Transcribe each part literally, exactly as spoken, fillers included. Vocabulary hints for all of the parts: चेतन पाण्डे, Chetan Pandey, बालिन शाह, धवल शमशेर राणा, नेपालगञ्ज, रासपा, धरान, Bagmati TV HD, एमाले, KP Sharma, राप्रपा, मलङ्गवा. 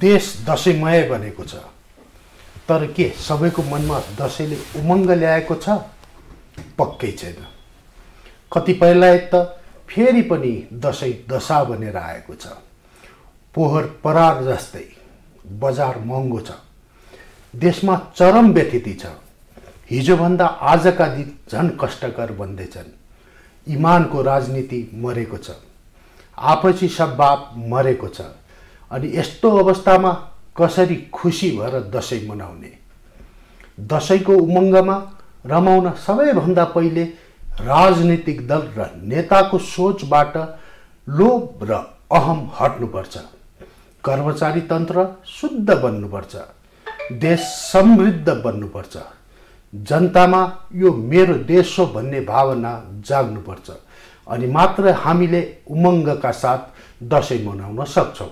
देश दशैंमय बनेको छ, तर के सबैको मनमा दशैंले उमंग ल्याएको छ? पक्कै छैन। कतिपयलाई त फेरि पनि दशैं दशा बनेर आएको छ। पोहर परार जस्तै बजार महँगो छ, देशमा चरम व्यथिति छ, हिजोभन्दा आजका दिन झन् कष्टकर बन्दै छन्। इमानको राजनीति मरेको छ, आपसी सद्भाव मरेको छ, अनि यस्तो अवस्थामा कसरी खुशी भएर दशैं मनाउने? दशैंको उमंगमा रमाउन सबैभन्दा पहिले राजनीतिक दल र नेताको सोचबाट लोभ र अहम हट्नुपर्छ। कर्मचारी तन्त्र शुद्ध बन्नुपर्छ, देश समृद्ध बन्नुपर्छ, जनतामा यो मेरो देश हो भन्ने भावना जाग्नुपर्छ, अनि मात्र हामीले उमंगका साथ दशैं मनाउन सक्छौं।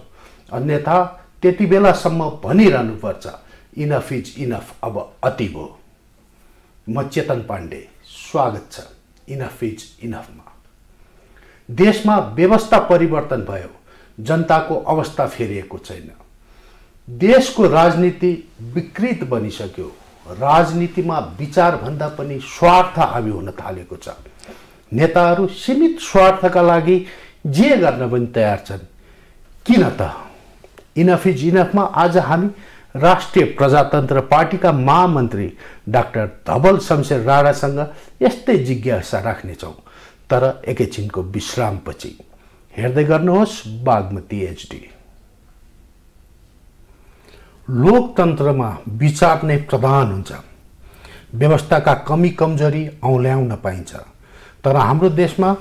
अन्यथा त्यति बेलासम्म भनिरहनु पर्छ, इनफ इज इनफ, अब अति हो। म चेतन पाण्डे, स्वागत छ इनफ इज इनफमा। देशमा व्यवस्था परिवर्तन भयो, जनताको अवस्था फेरिएको छैन। देशको राजनीति विकृत बनिसक्यो। राजनीतिमा विचारभन्दा पनि स्वार्थ हावी हुन थालेको छ। नेताहरू सीमित स्वार्थका लागि जे गर्न पनि तयार छन्। किन त इनफ इज इनफमा आज हामी राष्ट्रिय प्रजातन्त्र पार्टीका महामन्त्री डाक्टर धवल शमशेर राणासँग यस्तै जिज्ञासा राख्नेछौँ, तर एकैछिनको विश्रामपछि। हेर्दै गर्नुहोस् बागमती एचडी। लोकतन्त्रमा विचार नै प्रधान हुन्छ। व्यवस्थाका कमी कमजोरी औल्याउन पाइन्छ, तर हाम्रो देशमा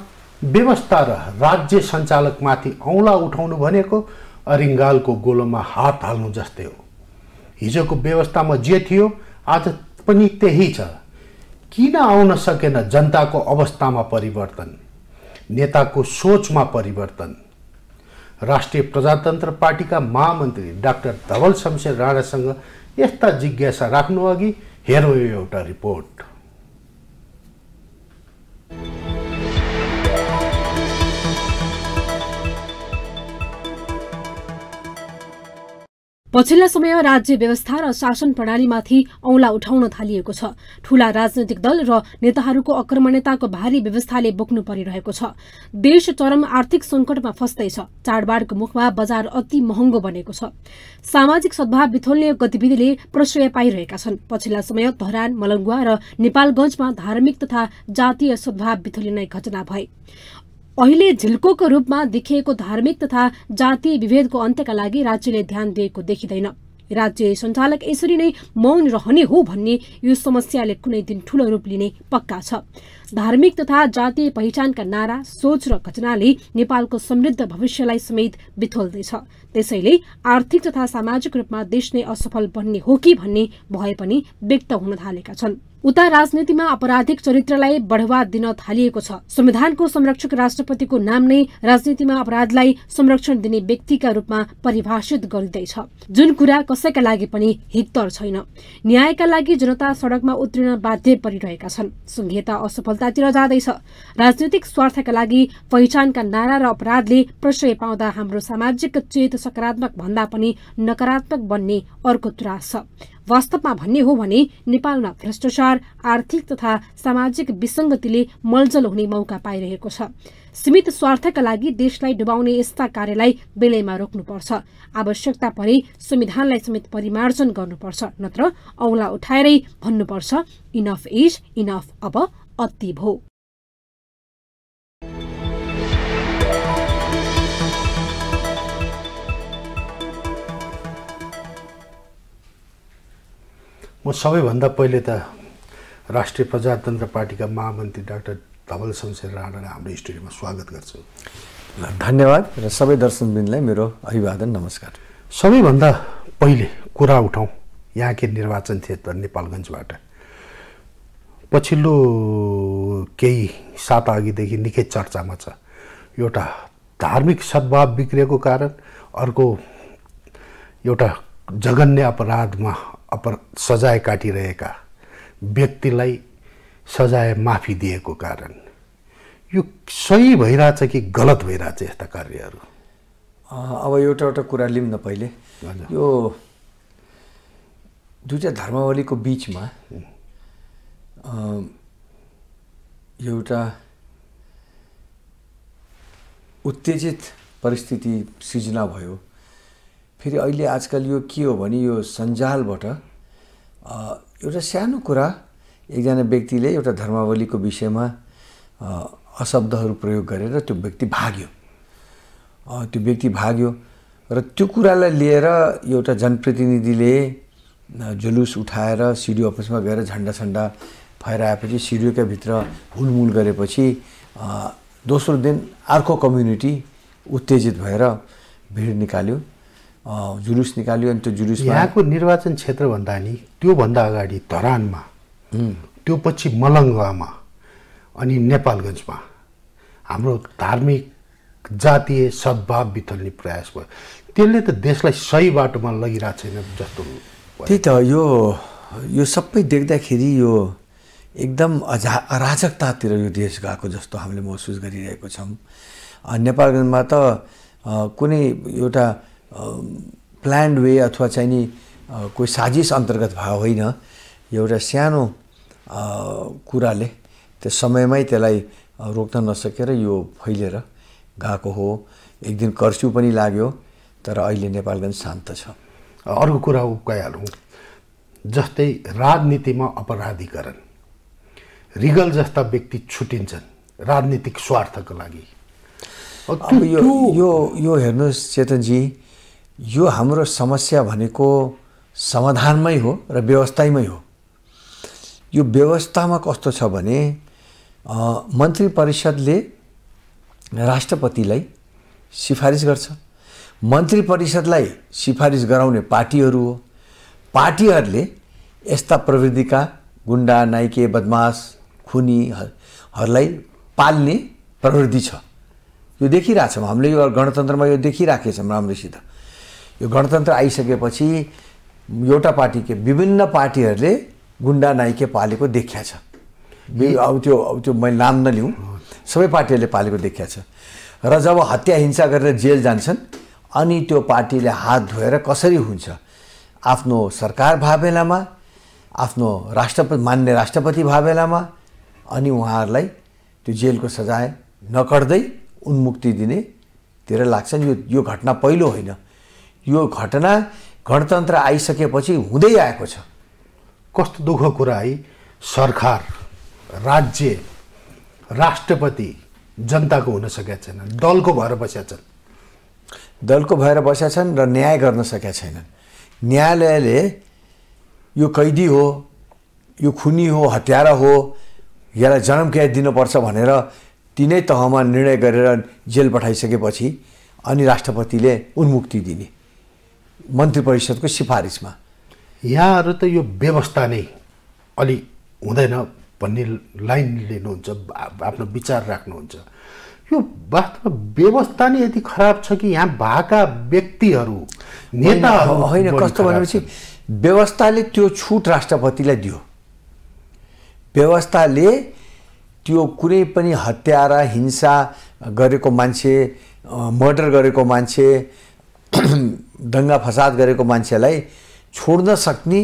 व्यवस्था र राज्य सञ्चालकमाथि औँला उठाउनु भनेको अरिङ्गालको गोलोमा हात हाल्नु जस्तै हो। हिजोको व्यवस्थामा जे थियो आज पनि त्यही छ। किन आउन सकेन जनताको अवस्थामा परिवर्तन, नेताको सोचमा परिवर्तन? राष्ट्रिय प्रजातन्त्र पार्टीका महामन्त्री डाक्टर धवल शमशेर राणासँग यस्ता जिज्ञासा राख्नु अघि हेरौँ एउटा रिपोर्ट। पछिल्ला समय राज्य व्यवस्था र शासन प्रणालीमाथि औँला उठाउन थालिएको छ। ठूला राजनीतिक दल र नेताहरूको अकर्मण्यताको भारी व्यवस्थाले बोक्नु परिरहेको छ। देश चरम आर्थिक संकटमा फस्दै छ। चाडबाडको मुखमा बजार अति महँगो बनेको छ। सामाजिक सद्भाव बिथोल्ने गतिविधिले प्रश्रय पाइरहेका छन्। पछिल्ला समय धरान, मलङ्गवा र नेपालगञ्जमा धार्मिक तथा जातीय सद्भाव बिथोलिने घटना भए। अहिले झिल्कोको रूपमा देखिएको धार्मिक तथा जातीय विभेदको अन्त्यका लागि राज्यले ध्यान दिएको देखिँदैन। राज्य सञ्चालक यसरी नै मौन रहने हो भन्ने यो समस्याले कुनै दिन ठूलो रूप लिने पक्का छ। धार्मिक तथा जातीय पहिचानका नारा, सोच र घटनाले नेपालको समृद्ध भविष्यलाई समेत बिथोल्दैछ। त्यसैले आर्थिक तथा सामाजिक रूपमा देश नै असफल बन्ने हो कि भन्ने भय पनि व्यक्त हुन थालेका छन्। उता राजनीतिमा अपराधिक चरित्रलाई बढावा दिन थालिएको छ। संविधानको संरक्षक राष्ट्रपतिको नाम नै राजनीतिमा अपराधलाई संरक्षण दिने व्यक्तिका रूपमा परिभाषित गरिँदैछ, जुन कुरा कसैका लागि पनि हितकर छैन। न्यायका लागि जनता सडकमा उत्रिन बाध्य परिरहेका छन्। संघीयता असफलतातिर जाँदैछ। राजनीतिक स्वार्थका लागि पहिचानका नारा र अपराधले प्रश्रय पाउँदा हाम्रो सामाजिक चेत सकारात्मक भन्दा पनि नकारात्मक बन्ने अर्को त्रास छ। वास्तवमा भन्ने हो भने नेपालमा भ्रष्टाचार, आर्थिक तथा सामाजिक विसंगतिले मलजल हुने मौका पाइरहेको छ। सीमित स्वार्थका लागि देशलाई डुबाउने यस्ता कार्यलाई बेलैमा रोक्नुपर्छ। आवश्यकता परे संविधानलाई समेत परिमार्जन गर्नुपर्छ, नत्र औँला उठाएरै भन्नुपर्छ इनफ इज इनफ, अब अति भो। म सबैभन्दा पहिले त राष्ट्रिय प्रजातन्त्र पार्टीका महामन्त्री डाक्टर धवल शमशेर राणालाई हाम्रो स्टुडियोमा स्वागत गर्छु। धन्यवाद। र सबै दर्शकवृन्दलाई मेरो अभिवादन, नमस्कार। सबैभन्दा पहिले कुरा उठाउँ यहाँकै निर्वाचन क्षेत्र नेपालगञ्जबाट। पछिल्लो केही साता अघिदेखि निकै चर्चामा छ। एउटा धार्मिक सद्भाव बिग्रेको कारण, अर्को एउटा जघन्य अपराधमा अपर सजाय काटिरहेका व्यक्तिलाई सजाय माफी दिएको कारण यो सही भइरहेछ कि गलत भइरहेछ यस्ता कार्यहरू? अब एउटा एउटा कुरा लिम न पहिले यो दुईटा धर्मावलीको बीचमा एउटा उत्तेजित परिस्थिति सिर्जना भयो। फेरि अहिले आजकल यो के हो भने यो सञ्जालबाट एउटा सानो कुरा एकजना व्यक्तिले एउटा धर्मावलीको विषयमा अशब्दहरू प्रयोग गरेर त्यो व्यक्ति भाग्यो त्यो व्यक्ति भाग्यो र त्यो कुरालाई लिएर एउटा जनप्रतिनिधिले जुलुस उठाएर सिडिओ अफिसमा गएर झण्डा झण्डा फहराएपछि सिडिओका भित्र हुलमुल गरेपछि दोस्रो दिन अर्को कम्युनिटी उत्तेजित भएर भिड निकाल्यो जुलुस निकाल्यो। अनि त्यो जुलुस यहाँको निर्वाचन क्षेत्र भन्दा नि त्योभन्दा अगाडि धरानमा, त्यो पछि मलङ्गवामा अनि नेपालगञ्जमा हाम्रो धार्मिक जातीय सद्भाव बिथल्ने प्रयास भयो। त्यसले त देशलाई सही बाटोमा लगिरहेको छैन जस्तो। त्यही त यो यो सबै देख्दाखेरि यो एकदम अजा अराजकतातिर यो देश गएको जस्तो हामीले महसुस गरिरहेको छौँ। नेपालमा त कुनै एउटा प्लान्ड वे अथवा चाहिँ नि कोही साजिस अन्तर्गत भएको होइन, एउटा सानो कुराले त्यो समयमै त्यसलाई रोक्न नसकेर यो फैलेर गएको हो। एक दिन कर्फ्यू पनि लाग्यो तर अहिले नेपालगञ्ज शान्त छ। अर्को कुरा उकाइहालौँ, जस्तै राजनीतिमा अपराधीकरण, रिगल जस्ता व्यक्ति छुटिन्छन् राजनीतिक स्वार्थको लागि। यो यो यो हेर्नुहोस् चेतनजी, यो हाम्रो समस्या भनेको समाधानमै हो र व्यवस्थामै हो। यो व्यवस्थामा कस्तो छ भने मन्त्री परिषदले राष्ट्रपतिलाई सिफारिस गर्छ, मन्त्री परिषदलाई सिफारिस गराउने पार्टीहरू हो, पार्टीहरूले यस्ता प्रवृत्तिका गुन्डा नाइके बदमास खुनीहरूलाई पाल्ने प्रवृत्ति छ। यो देखिरहेछौँ हामीले, यो गणतन्त्रमा यो देखिराखेछौँ राम्रोसित। यो गणतन्त्र आइसकेपछि एउटा पार्टीकै विभिन्न पार्टीहरूले गुन्डा नाइके पालेको देखिया छ। अब त्यो अब त्यो मैले नाम नलिउँ, सबै पार्टीहरूले पालेको देखिया छ। र जब हत्या हिंसा गरेर जेल जान्छन् अनि त्यो पार्टीले हात धोएर कसरी हुन्छ, आफ्नो सरकार भावेलामा, आफ्नो राष्ट्रपति मान्य राष्ट्रपति भावेलामा, अनि उहाँहरूलाई त्यो जेलको सजाय नकट्दै उन्मुक्ति दिनेतिर लाग्छन्। यो यो घटना पहिलो होइन, यो घटना गणतन्त्र आइसकेपछि हुँदै आएको छ। कस्तो दुःख कुरा है, सरकार राज्य राष्ट्रपति जनताको हुन सकेका छैनन्, दलको भएर बसेका छन्, दलको भएर बसेका छन् र न्याय गर्न सकेका छैनन्। न्यायालयले यो कैदी हो, यो खुनी हो, हत्यारा हो, यसलाई जन्म कैद दिनुपर्छ भनेर तिनै तहमा निर्णय गरेर जेल पठाइसकेपछि अनि राष्ट्रपतिले उन्मुक्ति दिने मन्त्री परिषदको सिफारिसमा। यहाँहरू त यो व्यवस्था नै अलि हुँदैन भन्ने लाइन लिनुहुन्छ, आफ्नो विचार राख्नुहुन्छ। यो वास्तवमा व्यवस्था नै यति खराब छ कि यहाँ भएका व्यक्तिहरू नेताहरू होइन। कस्तो भनेपछि व्यवस्थाले त्यो छुट राष्ट्रपतिलाई दियो, व्यवस्थाले त्यो कुनै पनि हत्या र हिंसा गरेको मान्छे, मर्डर गरेको मान्छे, दङ्गा फसाद गरेको मान्छेलाई छोड्न सक्ने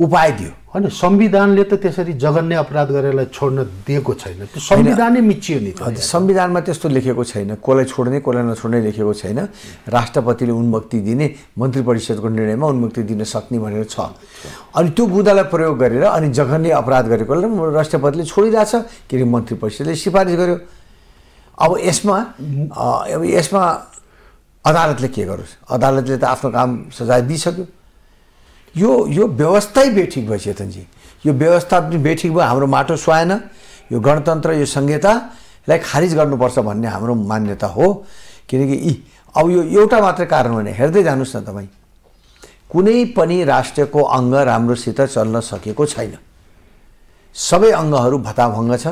उपाय दियो। होइन, संविधानले त त्यसरी जघन्य अपराध गरेरलाई छोड्न दिएको छैन, त्यो संविधानै मिचियो नि। संविधानमा त्यस्तो लेखेको छैन, कसलाई छोड्ने कसलाई नछोड्ने लेखेको छैन। राष्ट्रपतिले उन्मुक्ति दिने, मन्त्री परिषदको निर्णयमा उन्मुक्ति दिन सक्ने भनेर छ। अनि त्यो बुदालाई प्रयोग गरेर अनि जघन्य अपराध गरेकोलाई राष्ट्रपतिले छोडिरहेछ किनकि मन्त्री परिषदले सिफारिस गर्यो। अब यसमा अब यसमा अदालतले के गरोस्, अदालतले त आफ्नो काम सजाय दिइसक्यो। यो यो व्यवस्था बेठिक भयो चेतनजी, यो व्यवस्था पनि बेठिक भयो। हाम्रो माटो सुहाएन, यो गणतन्त्र यो संहितालाई खारिज गर्नुपर्छ भन्ने हाम्रो मान्यता हो। किनकि यी अब यो एउटा मात्र कारण होइन, हेर्दै जानुस् न तपाईँ, कुनै पनि राष्ट्रको अङ्ग राम्रोसित चल्न सकेको छैन। सबै अङ्गहरू भत्ताभङ्ग छ,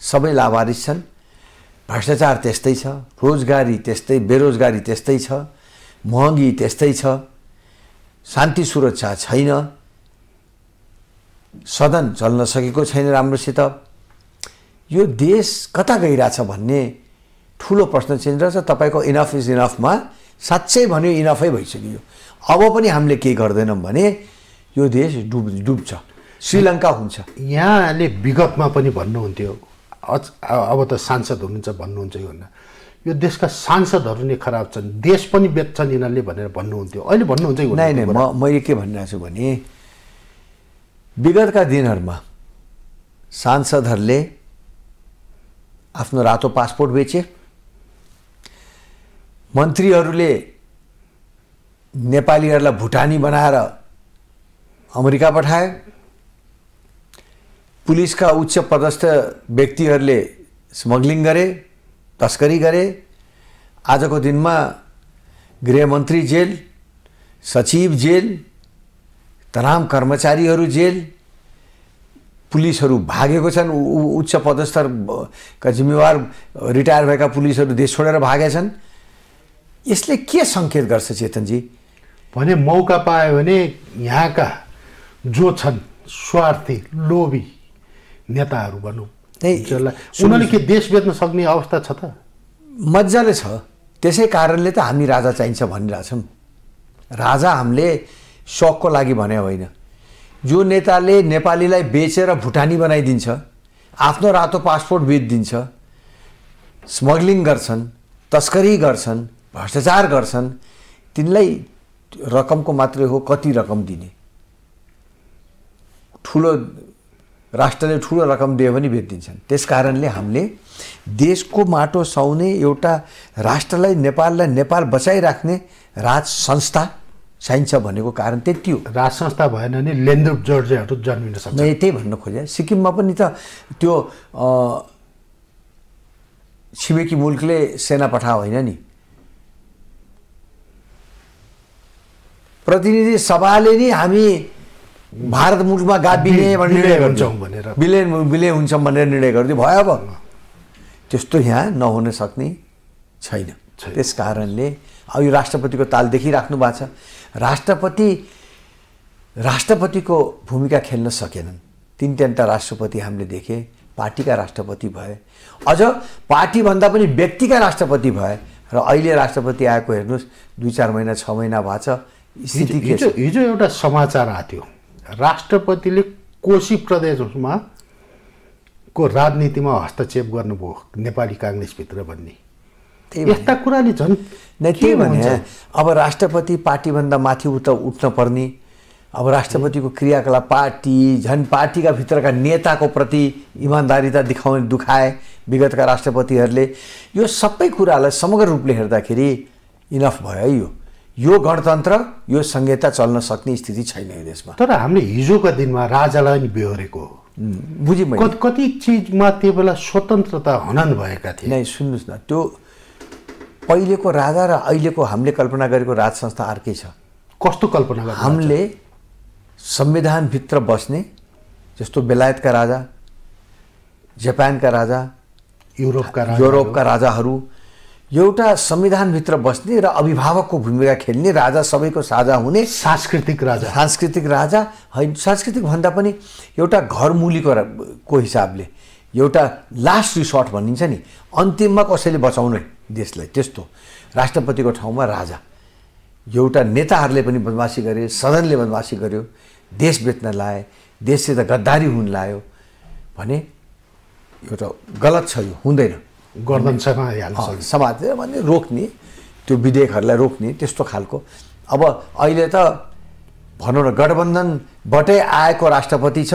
सबै लावारिस छन्, भ्रष्टाचार त्यस्तै छ, रोजगारी त्यस्तै, बेरोजगारी त्यस्तै छ, महँगी त्यस्तै छ, शान्ति सुरक्षा छैन, सदन चल्न सकेको छैन राम्रोसित। यो देश कता गइरहेछ भन्ने ठूलो प्रश्न चिन्ह रहेछ। तपाईको इनफ इज इनफ मा साच्चै भन्यो इनफै भइसक्यो। अब पनि हामीले के गर्दैनौं भने यो देश डुब डुब्छ, श्रीलङ्का हुन्छ। यहाँले विगतमा पनि भन्नुहुन्थ्यो, अब त सांसद हुनुहुन्छ भन्नुहुन्छ, यो भन्दा यो देशका सांसदहरु नै खराब छन्, देश पनि बेच्छन् यिनले भनेर भन्नुहुन्थ्यो। अहिले भन्नुहुन्छ यो नाइ नाइ म मैले के भनिरहेको छु भने विगतका दिनहरुमा सांसदहरुले आफ्नो रातो पासपोर्ट बेचे, मन्त्रीहरुले नेपालीहरुलाई भुटानी बनाएर अमेरिका पठाए, पुलिसका उच्च पदस्थ व्यक्तिहरुले स्मग्लिङ गरे, तस्करी गरे। आजको दिनमा गृहमन्त्री जेल, सचिव जेल, तमाम कर्मचारीहरु जेल, पुलिसहरु भागेको छन्, उच्च पदस्थ का जिम्मेवार रिटायर भएका पुलिसहरु देश छोडेर भागेछन्। यसले के संकेत गर्छ चेतन जी भने मौका पायो भने यहाँका जो छन् स्वार्थी लोभी नेताहरु भनौं उनीहरुले के देश बेच्न सक्ने अवस्था छ त? मज्जाले छ। त्यसै कारणले त हामी राजा चाहिन्छ भनिराछौं। राजा हामीले शौकको लागि भने होइन। जो नेताले नेपालीलाई बेचेर भुटानी बनाइदिन्छ, आफ्नो रातो पासपोर्ट बेच्दिन्छ, स्मग्लिङ गर्छन्, तस्करी गर्छन्, भ्रष्टाचार गर्छन्, तिनलाई रकमको मात्रै हो कति रकम दिने। ठूलो राष्ट्रले ठूलो रकम दिए पनि बेच्दिन्छन्। त्यसकारणले हामीले देशको माटो सौने एउटा राष्ट्रलाई नेपाललाई नेपाल बचाइराख्ने राज संस्था चाहिन्छ भनेको कारण त्यति हो। राज संस्था भएन भने लेन्डुप जर्जेहरू जन्मिन सक्छ। मैले त्यही भन्न खोजेँ। सिक्किममा पनि त त्यो छिमेकी मुलुकले सेना पठाएको होइन नि, प्रतिनिधि सभाले नि हामी भारत मुलुकमा गाभिने भन्ने निर्णय गर्छौँ भनेर विलय विलय हुन्छौँ भनेर निर्णय गरिदियो भयो। अब त्यस्तो यहाँ नहुन सक्ने छैन। त्यसकारणले अब यो राष्ट्रपतिको ताल देखिराख्नु भएको छ। राष्ट्रपति राष्ट्रपतिको भूमिका खेल्न सकेनन्। तीन तीनटा राष्ट्रपति हामीले देखे। पार्टीका राष्ट्रपति भए, अझ पार्टीभन्दा पनि व्यक्तिका राष्ट्रपति भए, र अहिले राष्ट्रपति आएको हेर्नुहोस् दुई चार महिना छ महिना भएको छ। स्थिति के छ? हिजो एउटा समाचार आथ्यो, राष्ट्रपतिले कोशी प्रदेशमा को राजनीतिमा हस्तक्षेप गर्नुभयो नेपाली काङ्ग्रेसभित्र भन्ने। यस्ता कुराले झन् नै के भने अब राष्ट्रपति पार्टीभन्दा माथि उता उठ्न पर्ने, अब राष्ट्रपतिको क्रियाकलाप पार्टी झन् पार्टीका भित्रका नेताको प्रति इमान्दारिता देखाउने दुखाए विगतका राष्ट्रपतिहरूले। यो सबै कुरालाई समग्र रूपले हेर्दाखेरि इनफ भयो। यो यो गणतन्त्र यो संहिता चल्न सक्ने स्थिति छैन यो देशमा। तर हामीले हिजोका दिनमा राजालाई नि बेहोरेको हो। बुझि मैले कति चीजमा त्यो बेला स्वतन्त्रता हनन भएका थिए। नै सुन्नुस् न, त्यो पहिलेको राजा र अहिलेको हामीले कल्पना गरेको राज संस्था अर्कै छ। कस्तो कल्पना गर्नु? हामीले संविधानभित्र बस्ने जस्तो बेलायतका राजा, जापानका राजा, युरोपका युरोपका राजाहरू एउटा संविधानभित्र बस्ने र अभिभावकको भूमिका खेल्ने, राजा सबैको साझा हुने, सांस्कृतिक राजा सांस्कृतिक राजा होइन, सांस्कृतिक भन्दा पनि एउटा घरमुलीको को हिसाबले एउटा लास्ट रिसोर्ट भनिन्छ नि, अन्तिममा कसैले बचाउने देशलाई, त्यस्तो राष्ट्रपतिको ठाउँमा राजा। एउटा नेताहरूले पनि बदमासी गरे, सदनले बदमासी गर्यो, देश बेच्न लाए, देशसित गद्दारी हुन लायो भने यो त गलत छ, यो हुँदैन। गर्दन समाज समाज भने रोक्ने, त्यो विधेयकहरूलाई रोक्ने त्यस्तो खालको। अब अहिले त भनौँ न गठबन्धनबाटै आएको राष्ट्रपति छ,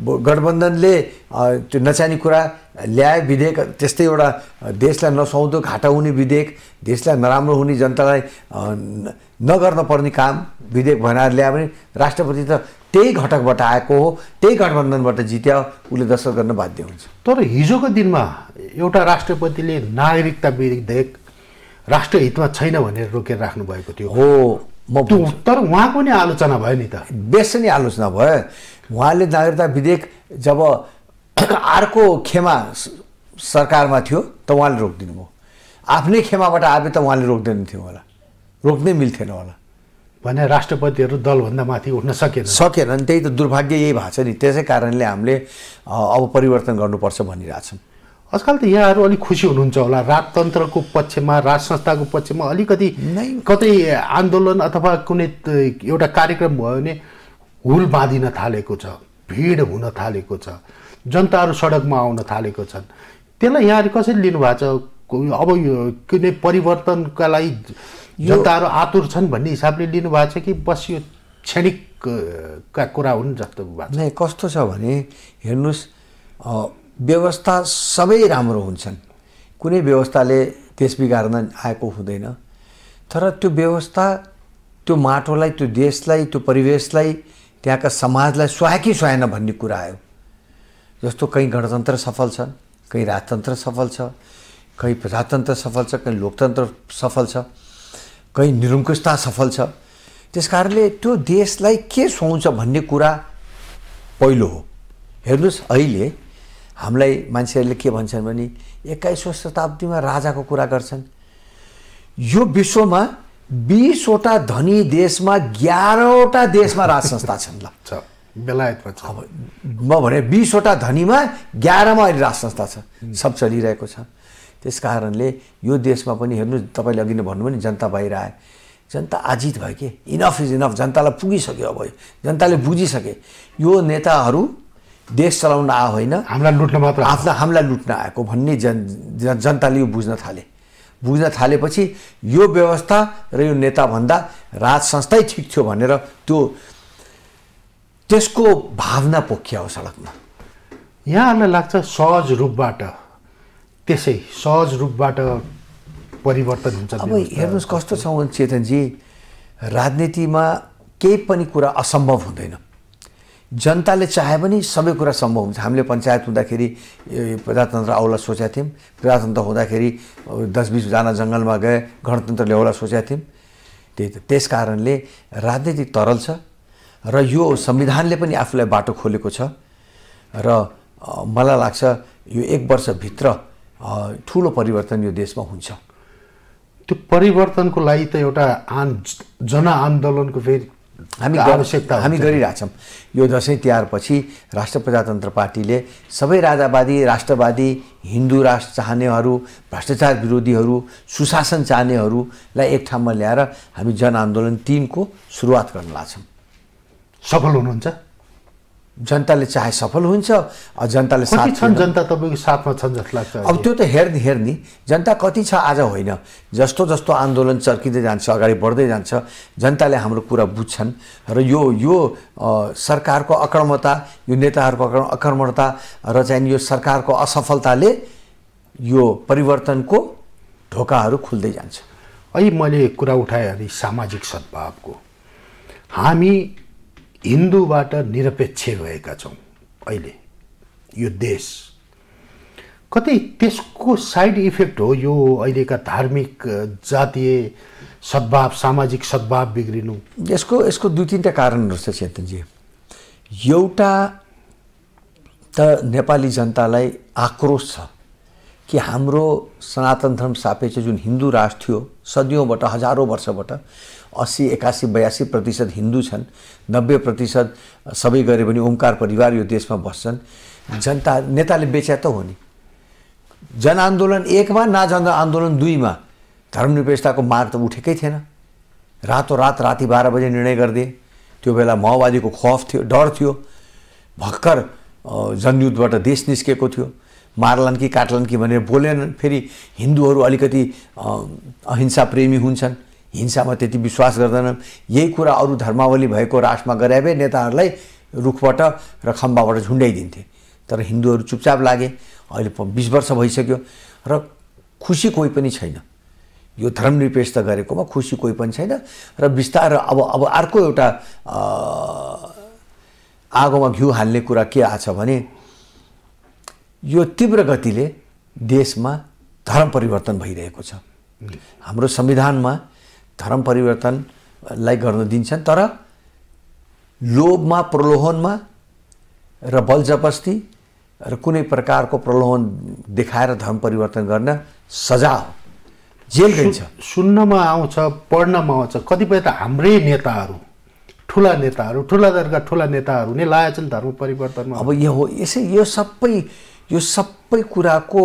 गठबन्धनले त्यो नचाहिने कुरा ल्याए विधेयक, त्यस्तै एउटा देशलाई नसुहाउँदो घाटा हुने विधेयक, देशलाई नराम्रो हुने जनतालाई नगर्न पर्ने काम विधेयक बनाएर ल्यायो भने राष्ट्रपति त त्यही घटकबाट आएको हो, त्यही गठबन्धनबाट जित्या, उसले दखल गर्न बाध्य हुन्छ। तर हिजोको दिनमा एउटा राष्ट्रपतिले नागरिकता विधेयक राष्ट्रहितमा छैन भनेर रोकेर राख्नु भएको थियो हो। तर उहाँको नै आलोचना भयो नि, त बेस नै आलोचना भयो। उहाँले नागरिकता विधेयक जब अर्को खेमा सरकारमा थियो त उहाँले रोकिदिनु भयो, आफ्नै खेमाबाट आयो त उहाँले रोक्दैन थियो होला, रोक्नै मिल्थेन होला भने राष्ट्रपतिहरू दलभन्दा माथि उठ्न सकेन सकेनन्। त्यही त दुर्भाग्य यही भएको छ नि। त्यसै कारणले हामीले अब परिवर्तन गर्नुपर्छ भनिरहेछौँ। आजकल तो यहाँहरु अलि खुशी हुनुहुन्छ होला राजतन्त्रको पक्षमा राज संस्थाको पक्षमा अलिकति कतै आन्दोलन अथवा कुनै एउटा कार्यक्रम भयो भने हुल बाँधिन थालेको छ, भीड हुन थालेको छ, जनताहरु सडकमा आउन थालेको छन्। त्यसलाई यहाँहरु कसरी लिनु भएको छ? अब यो कुनै परिवर्तनका लागि जनताहरु आतुर छन् भन्ने हिसाबले लिनु भएको छ कि बस यो क्षणिक का कुरा हुन् जस्तो भएको छ? नै कस्तो छ भने हेर्नुस्, व्यवस्था सबै राम्रो हुन्छन्, कुनै व्यवस्थाले देश बिगार्न आएको हुँदैन, तर त्यो व्यवस्था त्यो माटोलाई त्यो देशलाई त्यो परिवेशलाई त्यहाँका समाजलाई स्वाकी स्वाएन भन्ने कुरा आयो। जस्तो कहीँ गणतन्त्र सफल छ, कहीँ राजतन्त्र सफल छ, कहीँ प्रजातन्त्र सफल छ, कहीँ लोकतन्त्र सफल छ, कहीँ निरङ्कुशता सफल छ। त्यसकारणले त्यो देशलाई के सुहाउँछ भन्ने कुरा पहिलो हो। हेर्नुस्, अहिले हामीलाई मान्छेहरूले के भन्छन् भने एक्काइसौँ शताब्दीमा राजाको कुरा गर्छन्। यो विश्वमा बीसवटा धनी देशमा एघारवटा देशमा राज संस्था छन्। ल बेलायत पनि अब म भने बीसवटा धनीमा एघारमा अहिले राज संस्था छ, सब चलिरहेको छ। त्यसकारणले यो देशमा पनि हेर्नु, तपाईले अघि नै भन्नुभयो नि जनता बाहिर आए, जनता आजित भयो के, इनफ इज इनफ, जनतालाई पुगिसक्यो, अब जनताले बुझिसके यो नेताहरू देश चलाउन आ होइन, हामीलाई लुट्न मात्र, आफ्ना हामीलाई लुट्न आएको भन्ने जन जनताले यो बुझ्न थाले। बुझ्न थालेपछि यो व्यवस्था र यो नेताभन्दा राज संस्थाै ठिक थियो भनेर त्यो त्यसको भावना पोख्या हो सडकमा। यहाँहरूलाई लाग्छ सहज रूपबाट त्यसै सहज रूपबाट परिवर्तन हुन्छ? अब हेर्नुहोस् कस्तो छ चेतनजी, राजनीतिमा केही पनि कुरा असम्भव हुँदैन, जनताले चाहे पनि सबै कुरा सम्भव हुन्छ। हामीले पञ्चायत हुँदाखेरि प्रजातन्त्र आउला सोचेका थियौँ, प्रजातन्त्र हुँदाखेरि दस बीस जना जङ्गलमा गए, गणतन्त्र ल्याउला सोचेका थियौँ। त्यही त, त्यस कारणले राजनीति तरल छ र यो संविधानले पनि आफूलाई बाटो खोलेको छ। र मलाई लाग्छ यो एक वर्षभित्र ठुलो परिवर्तन यो देशमा हुन्छ। त्यो परिवर्तनको लागि त एउटा आन जनआन्दोलनको फेरि हामी आवश्यकता हामी गरिरहेछौँ। यो दसैँ तिहारपछि राष्ट्रिय प्रजातन्त्र पार्टीले सबै राजावादी, राष्ट्रवादी, हिन्दू राष्ट्र चाहनेहरू, भ्रष्टाचार विरोधीहरू, सुशासन चाहनेहरूलाई एक ठाउँमा ल्याएर हामी जनआन्दोलन तीनको सुरुवात गर्न लाग्छौँ। सफल हुनुहुन्छ? जनताले चाहे सफल हुन्छ, जनताले साथ छन्, जनता तपाईको साथमा छन् जस्तो लाग्छ। अब त्यो त हेर्ने हेर्ने जनता कति छ आज होइन, जस्तो जस्तो आन्दोलन चर्किँदै जान्छ, अगाडि बढ्दै जान्छ, जनताले हाम्रो कुरा बुझ्छन्। र यो यो सरकारको अकर्मता, यो नेताहरूको अकर्मता र चाहिँ यो सरकारको असफलताले यो परिवर्तनको ढोकाहरू खुल्दै जान्छ। अहिले मैले कुरा उठाएँ अरे सामाजिक सद्भावको, हामी हिन्दूबाट निरपेक्ष भएका छौँ अहिले यो देश, कतै त्यसको साइड इफेक्ट हो यो अहिलेका धार्मिक जातीय सद्भाव सामाजिक सद्भाव बिग्रिनु। यसको यसको दुई तिनवटा कारणहरू छ चेतनजी। एउटा त नेपाली जनतालाई आक्रोश छ कि हाम्रो सनातन धर्म सापेक्ष जुन हिन्दू राष्ट्र थियो सदियौँबाट, हजारौँ वर्षबाट, अस्सी एकासी बयासी प्रतिशत हिन्दू छन्, नब्बे प्रतिशत सबै गरे पनि ओमकार परिवार यो देशमा बस्छन्। जनता नेताले बेच्या त हो नि, जनआन्दोलन एकमा ना जनआन्दोलन दुईमा धर्मनिरपेक्षताको मार्ग त उठेकै थिएन। रातो रात राति बाह्र बजे निर्णय गरिदिए। त्यो बेला माओवादीको खौफ थियो, डर थियो, भर्खर जनयुद्धबाट देश निस्केको थियो, मार्लान् कि काट्लान् कि भनेर बोलेनन्। फेरि हिन्दूहरू अलिकति अहिंसा प्रेमी हुन्छन्, हिंसामा त्यति विश्वास गर्दैनन्। यही कुरा अरू धर्मावली भएको राष्ट्रमा गरे भए नेताहरूलाई रुखबाट र खम्बाबाट झुन्ड्याइदिन्थे, तर हिन्दूहरू चुपचाप लागे। अहिले बीस वर्ष भइसक्यो र खुसी कोही पनि छैन, यो धर्मनिरपेक्षता गरेकोमा खुसी कोही पनि छैन। र बिस्तार अब अब अर्को एउटा आगोमा घिउ हाल्ने कुरा के आछ भने यो तीव्र गतिले देशमा धर्म परिवर्तन भइरहेको छ। हाम्रो संविधानमा धर्म परिवर्तनलाई गर्न दिन्छन्, तर लोभमा, प्रलोभनमा र बलजबस्ती र कुनै प्रकारको प्रलोभन देखाएर धर्म परिवर्तन गर्न सजा हो, जेल दिन्छ। सुन्नमा आउँछ, पढ्नमा आउँछ, कतिपय त हाम्रै नेताहरू, ठुला नेताहरू, ठुला दरका ठुला नेताहरू नै लागेछन् धर्म परिवर्तनमा। अब यो हो, यसै यो सबै यो सबै कुराको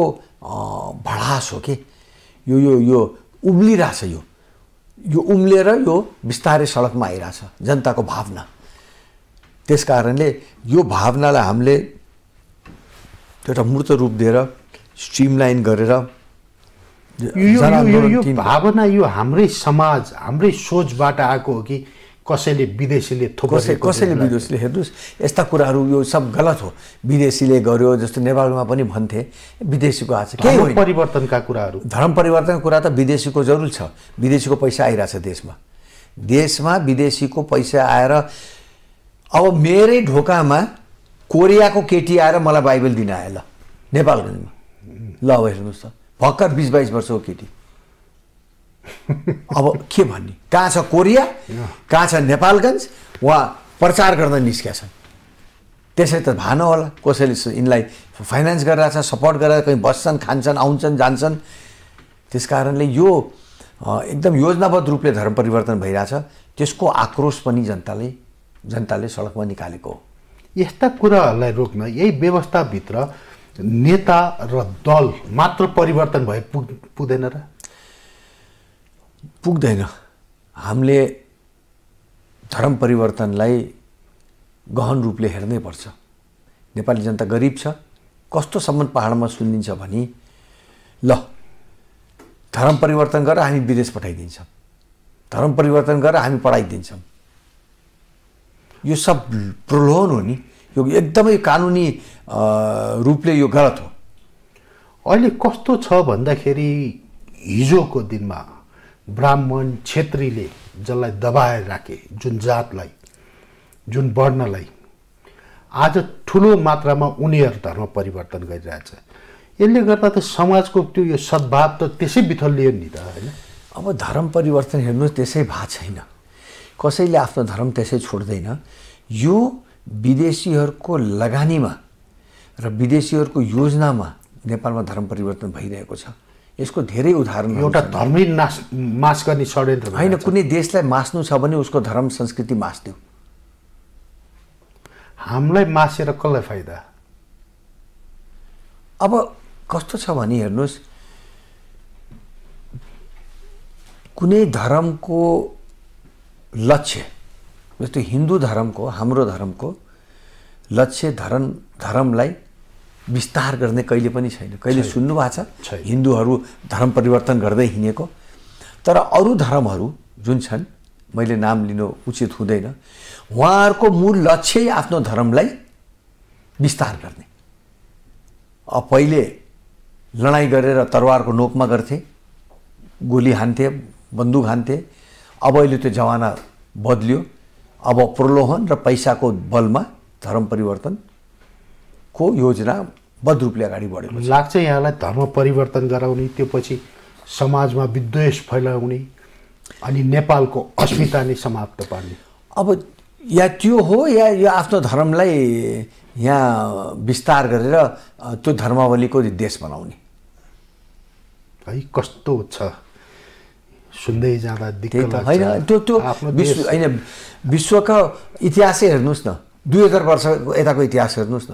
भडास हो के यो यो यो उब्लिरहेछ, यो यो उम्लेर यो बिस्तारै सडकमा आइरहेछ जनताको भावना। त्यसकारणले यो भावनालाई हामीले एउटा मूर्त रूप दिएर स्ट्रिमलाइन गरेर यो भावना यो हाम्रै समाज हाम्रै सोचबाट आएको हो कि कसैले विदेशीले थोपे, कसैले विदेशीले। हेर्नुस् यस्ता कुराहरू यो सब गलत हो। विदेशीले गर्यो जस्तो नेपालमा पनि भन्थे विदेशीको आज के हो परिवर्तनका कुराहरू, धर्म परिवर्तनका कुरा त विदेशीको जरुर छ। विदेशीको पैसा आइरहेछ देशमा, देशमा विदेशीको पैसा आएर अब मेरै ढोकामा कोरियाको केटी आएर मलाई बाइबल दिन आयो ल नेपालगञ्जमा। ल अब हेर्नुहोस् त भर्खर बिस बाइस वर्षको केटी अब के भन्ने, कहाँ छ कोरिया कहाँ छ नेपालगञ्ज, वहाँ प्रचार गर्न निस्किया छन्। त्यसै त भान होला कसैले यिनलाई फाइनान्स गरिरहेछ, सपोर्ट गरेर कहीँ बस्छन् खान्छन् आउँछन् जान्छन्। त्यसकारणले यो एकदम योजनाबद्ध रूपले धर्म परिवर्तन भइरहेछ, त्यसको आक्रोश पनि जनताले जनताले सडकमा निकालेको हो। यस्ता कुराहरूलाई रोक्न यही व्यवस्थाभित्र नेता र दल मात्र परिवर्तन भए पुग्दैन र पुग्दैन। हामीले धर्म परिवर्तनलाई गहन रूपले हेर्नै पर्छ। नेपाली जनता गरिब छ, कस्तोसम्म पहाडमा सुनिन्छ भने ल धर्म परिवर्तन गरेर हामी विदेश पठाइदिन्छौँ, धर्म परिवर्तन गरेर हामी पढाइदिन्छौँ। यो सब प्रलोभन हो नि, यो एकदमै कानुनी रूपले यो गलत हो। अहिले कस्तो छ भन्दाखेरि हिजोको दिनमा ब्राह्मण छेत्रीले जसलाई दबाएर राखे, जुन जातलाई जुन वर्णलाई, आज ठुलो मात्रामा उनीहरू धर्म परिवर्तन गरिरहेछ। यसले गर्दा त समाजको त्यो यो सद्भाव त त्यसै बिथोलियो नि त हैन। अब धर्म परिवर्तन हेर्नुहोस् त्यसै भएको छैन, कसैले आफ्नो धर्म त्यसै छोड्दैन। यो विदेशीहरूको लगानीमा र विदेशीहरूको योजनामा नेपालमा धर्म परिवर्तन भइरहेको छ। यसको धेरै उदाहरण एउटा धर्मै नाश मास गर्ने षड्यन्त्र होइन। कुनै देशलाई मास्नु छ भने उसको धर्म संस्कृति मास्दियो। हामीलाई मासेर कसलाई फाइदा? अब कस्तो छ भने हेर्नुहोस्, कुनै धर्मको लक्ष्य जस्तो हिन्दू धर्मको हाम्रो धर्मको लक्ष्य धर्म धर्मलाई विस्तार गर्ने कहिले पनि छैन। कहिले सुन्नु भएको छ हिन्दूहरू धर्म परिवर्तन गर्दै हिँडेको? तर अरू धर्महरू जुन छन्, मैले नाम लिनु उचित हुँदैन, उहाँहरूको मूल लक्ष्य आफ्नो धर्मलाई विस्तार गर्ने। अब पहिले लडाइँ गरेर तरवारको नोकमा गर्थे, गोली हान्थे, बन्दुक हान्थे। अब अहिले त्यो जमाना बदलियो। अब प्रलोभन र पैसाको बलमा धर्म परिवर्तन को योजनाबद्ध रूपले अगाडि बढेको लाग्छ। यहाँलाई धर्म परिवर्तन गराउने, त्यो पछि समाजमा विद्वेष फैलाउने अनि नेपालको अस्मिता नै समाप्त पार्ने, अब या त्यो हो या यो आफ्नो धर्मलाई यहाँ विस्तार गरेर त्यो धर्मावलीको देश बनाउने है। कस्तो छ सुन्दै जाँदा दिक्कत लाग्छ। हैन त्यो त्यो विश्व हैन, विश्वका इतिहासै हेर्नुहोस् न, दुई हजार वर्ष यताको इतिहास हेर्नुहोस् न,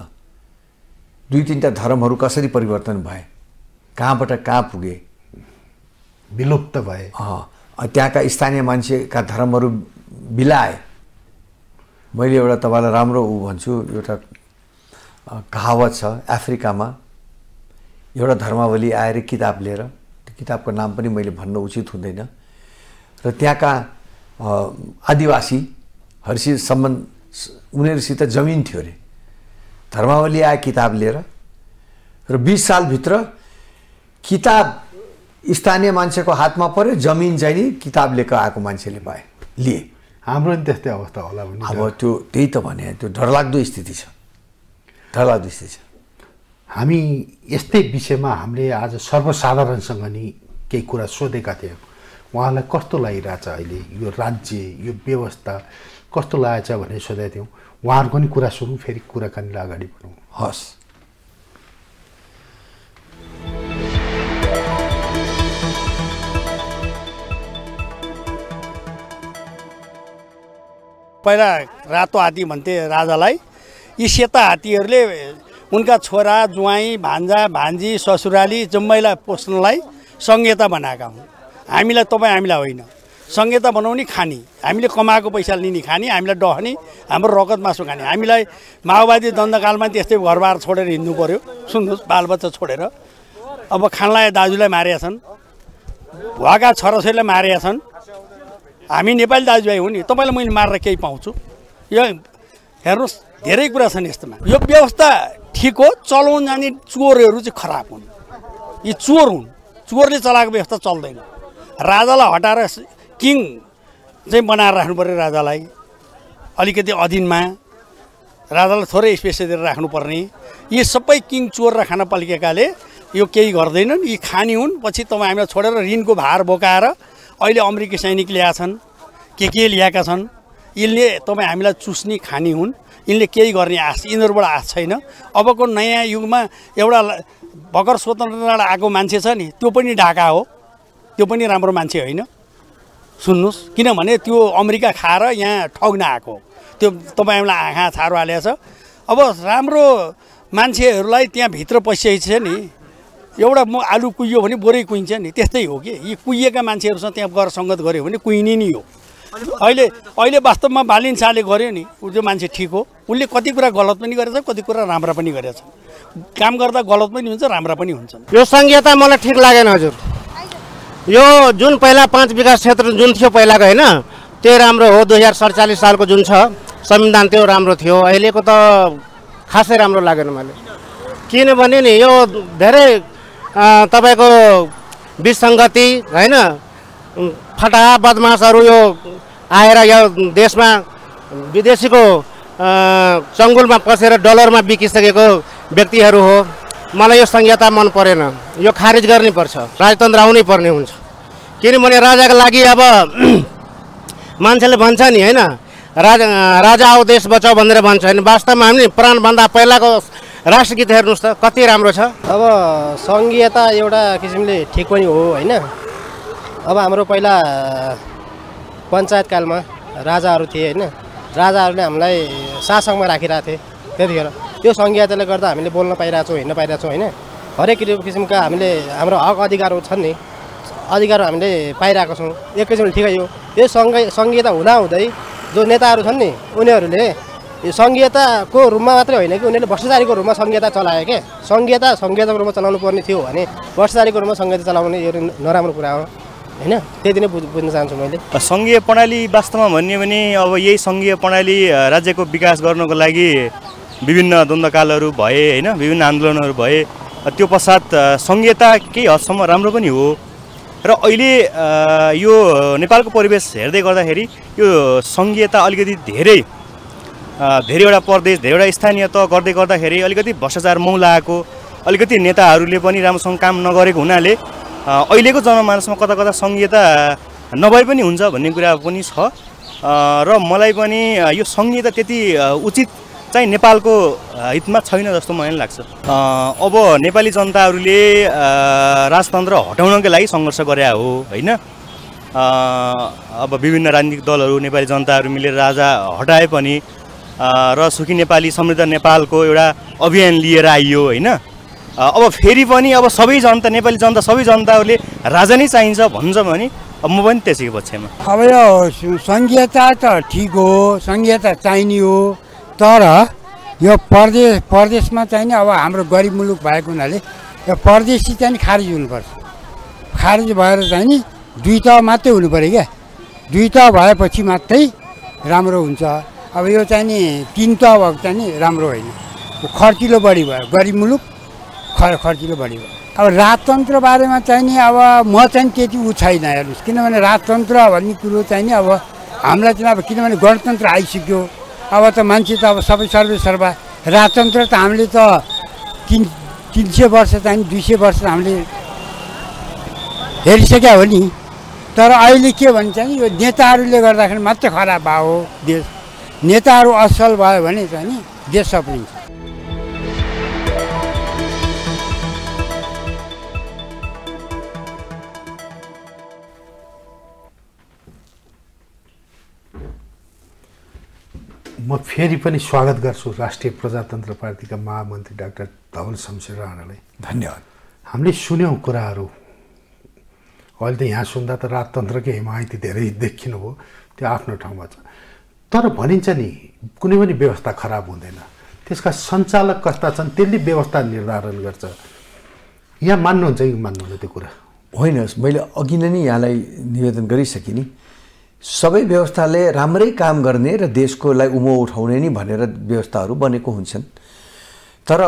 दुई तीनटा धर्महरू कसरी परिवर्तन भए, कहाँबाट कहाँ पुगे, विलुप्त भए, त्यहाँका स्थानीय मान्छेका धर्महरू बिलाए। मैले एउटा तपाईँलाई राम्रो ऊ भन्छु, एउटा कहावत छ, अफ्रिकामा एउटा धर्मावली आएर किताब लिएर, त्यो किताबको नाम पनि मैले भन्नु उचित हुँदैन, र त्यहाँका आदिवासीहरूसित सम्बन्ध उनीहरूसित जमिन थियो अरे। धर्मावली आए किताब लिएर र बीस सालभित्र किताब स्थानीय मान्छेको हातमा पऱ्यो, जमिन चाहिँ नि किताब लिएको आएको मान्छेले पाए लिए। हाम्रो नि त्यस्तै अवस्था होला भने अब त्यो त्यही त भने त्यो डरलाग्दो स्थिति छ, डरलाग्दो स्थिति छ। हामी यस्तै विषयमा हामीले आज सर्वसाधारणसँग नि केही कुरा सोधेका थियौँ, उहाँलाई कस्तो लागिरहेछ अहिले यो राज्य यो व्यवस्था कस्तो लागेको छ भनेर सोधेका थियौँ। उहाँहरूको नि कुरा सुनौँ, फेरि कुराकानीलाई अगाडि बढाउँ। हस्, पहिला रातो हात्ती भन्थे राजालाई, यी सेता हात्तीहरूले उनका छोरा जुवाई भान्जा भान्जी ससुराली जम्मैलाई पोस्नलाई संहिता बनाएका हुँ। हामीलाई तपाईँ हामीलाई होइन, संहिता बनाउने खानी, हामीले कमाएको पैसा लिने खानी, हामीलाई डहनी, हाम्रो रगत मासु खाने। हामीलाई माओवादी दण्डकालमा त्यस्तै घरबार छोडेर हिँड्नु पर्यो, सुन्नुहोस्, बालबच्चा छोडेर। अब खानलाई दाजुलाई मारेका छन्, भुवाका छोराछोरीलाई मारेका छन्। हामी नेपाली दाजुभाइ हुँ नि, तपाईँलाई मैले मारेर केही पाउँछु? यो हेर्नुहोस्, धेरै कुरा छन् यस्तोमा। यो व्यवस्था ठिक हो, चलाउन जाने चोरहरू चाहिँ खराब हुन्, यी चोर हुन्। चोरले चलाएको व्यवस्था चल्दैन। राजालाई हटाएर किङ चाहिँ बनाएर राख्नु पऱ्यो, राजालाई अलिकति अधीनमा, राजालाई थोरै स्पेस दिएर राख्नुपर्ने। यी सबै किङ चोर र खानापालिकाले यो केही गर्दैनन्, यी खानी हुन्। पछि तपाईँ हामीलाई छोडेर ऋणको भार बोकाएर अहिले अमेरिकी सैनिक ल्याएका छन्, के के ल्याएका छन्। यिनले तपाईँ हामीलाई चुस्ने खानी हुन्, यिनले केही गर्ने आश यिनीहरूबाट आश छैन। अबको नयाँ युगमा एउटा भर्खर स्वतन्त्रबाट आएको मान्छे छ नि, त्यो पनि ढाका हो, त्यो पनि राम्रो मान्छे होइन। सुन्नुहोस्, किनभने त्यो अमेरिका खाएर यहाँ ठग्न आएको, त्यो तपाईँहरूलाई आँखा छारो हालेको छ। अब राम्रो मान्छेहरूलाई त्यहाँ भित्र पसिसकेको छ नि, एउटा म आलु कुहियो भने बोरै कुहिन्छ नि, त्यस्तै हो कि यी कुहिएका मान्छेहरूसँग त्यहाँ गएर सङ्गत गऱ्यो भने कुहिने नि हो। अहिले अहिले वास्तवमा बालिन शाहले गर्यो नि, ऊ त्यो मान्छे ठिक हो, उनले कति कुरा गलत पनि गरेछ, कति कुरा राम्रा पनि गरेछ। काम गर्दा गलत पनि हुन्छ, राम्रा पनि हुन्छन्। यो संहिता मलाई ठिक लागेन हजुर। यो जुन पहिला पाँच विकास क्षेत्र जुन थियो पहिलाको होइन, त्यो राम्रो हो। दुई हजार सडचालिस सालको जुन छ संविधान त्यो राम्रो थियो, अहिलेको त खासै राम्रो लागेन मैले। किनभने नि यो धेरै तपाईँको विसङ्गति होइन, फटा बदमासहरू यो आएर यो देशमा विदेशीको चङ्गुलमा पसेर डलरमा बिकिसकेको व्यक्तिहरू हो। मलाई यो संहिता मन परेन, यो खारिज गर्नैपर्छ, राजतन्त्र आउनै पर्ने हुन्छ। किनभने राजाको लागि अब मान्छेले भन्छ नि होइन, राजा राजा आऊ देश बचाऊ भनेर भन्छ होइन, वास्तवमा हामी प्राणभन्दा पहिलाको राष्ट्रगीत हेर्नुहोस् त कति राम्रो छ। अब संहिता एउटा किसिमले ठिक पनि हो होइन। अब हाम्रो पहिला पञ्चायतकालमा राजाहरू थिए होइन, राजाहरूले हामीलाई शासनमा राखिरहेको थिए। त्यतिखेर त्यो संहिताले गर्दा हामीले बोल्न पाइरहेछौँ, हिँड्न पाइरहेछौँ होइन। हरेक किसिमका हामीले हाम्रो हक अधिकारहरू छन् नि, अधिकारहरू हामीले पाइरहेको छौँ। एक किसिमले ठिकै हो यो सङ्घ संहिता हुँदाहुँदै जो नेताहरू छन् नि, उनीहरूले यो संहिताको रूपमा मात्रै होइन कि उनीहरूले भ्रष्टाचारीको रूपमा संहिता चलायो क्या। संहिता संहिताको रूपमा चलाउनु पर्ने थियो भने भ्रष्टाचारीको रूपमा संहिता चलाउने यो नराम्रो कुरा हो होइन। त्यति नै बुझ बुझ्न चाहन्छु मैले। सङ्घीय प्रणाली वास्तवमा भन्यो भने अब यही सङ्घीय प्रणाली राज्यको विकास गर्नको लागि विभिन्न द्वन्द्वकालहरू भए होइन, विभिन्न आन्दोलनहरू भए, त्यो पश्चात संहिता केही हदसम्म राम्रो पनि हो। र अहिले यो नेपालको परिवेश हेर्दै गर्दाखेरि यो सङ्घीयता अलिकति धेरै धेरैवटा प्रदेश, धेरैवटा स्थानीय तह गर्दै गर्दाखेरि अलिकति भ्रष्टाचार मौलाएको, अलिकति नेताहरूले पनि राम्रोसँग काम नगरेको हुनाले अहिलेको जनमानसमा कता कता संहिता नभए पनि हुन्छ भन्ने कुरा पनि छ। र मलाई पनि यो संहिता त्यति उचित चाहिँ नेपालको हितमा छैन जस्तो मलाई लाग्छ। अब नेपाली जनताहरूले राजतन्त्र हटाउनकै लागि सङ्घर्ष गरे हो होइन। अब विभिन्न राजनीतिक दलहरू नेपाली जनताहरू मिलेर राजा हटाए पनि र सुखी नेपाली समृद्ध नेपालको एउटा अभियान लिएर आइयो होइन। अब फेरि पनि अब सबै जनता नेपाली जनता सबै जनताहरूले राजा नै चाहिन्छ भन्छ भने म पनि त्यसैको पक्षमा। अब यो संहिता त ठिक हो, संहिता चाहिने हो, तर यो प्रदेश प्रदेशमा चाहिने। अब हाम्रो गरिब मुलुक भएको हुनाले यो परदेशी चाहिँ खारिज हुनुपर्छ। खारिज भएर चाहिँ नि दुई तह मात्रै हुनु पऱ्यो क्या, दुई तह भएपछि मात्रै राम्रो हुन्छ। अब यो चाहिँ नि तिन तह भएको चाहिँ नि राम्रो होइन, खर्चिलो बढी भयो, गरिब मुलुक खर खर्चिलो बढी भयो। अब राजतन्त्र बारेमा चाहिँ नि अब म चाहिँ त्यति ऊ छैन हेर्नुहोस्, किनभने राजतन्त्र भन्ने कुरो चाहिँ नि अब हामीलाई चाहिँ अब किनभने गणतन्त्र आइसक्यो। अब त मान्छे त अब सबै सर्वे सर्वा। राजतन्त्र त हामीले त तिन तिन सय वर्ष चाहिँ दुई सय वर्ष हामीले हेरिसक्या हो नि। तर अहिले के भन्छ नि यो नेताहरूले गर्दाखेरि मात्रै खराब भयो देश। नेताहरू असल भयो भने चाहिँ नि देश सप्रिन्छ। म फेरि पनि स्वागत गर्छु राष्ट्रिय प्रजातन्त्र पार्टीका महामन्त्री डाक्टर धवल शमशेर राणालाई। धन्यवाद। हामीले सुन्यौं कुराहरू, अहिले त यहाँ सुन्दा त राजतन्त्रकै हिमायती धेरै देखिनु हो, त्यो आफ्नो ठाउँमा छ, तर भनिन्छ नि कुनै पनि व्यवस्था खराब हुँदैन, त्यसका सञ्चालक कस्ता छन् त्यसले व्यवस्था निर्धारण गर्छ। यहाँ मान्नुहुन्छ कि मान्नुहुन्न त्यो कुरा? होइन, मैले अघि नै यहाँलाई निवेदन गरिसकेँ नि, सबै व्यवस्थाले राम्रै काम गर्ने र देशको लागि उमो उठाउने नि भनेर व्यवस्थाहरू बनेको हुन्छन्, तर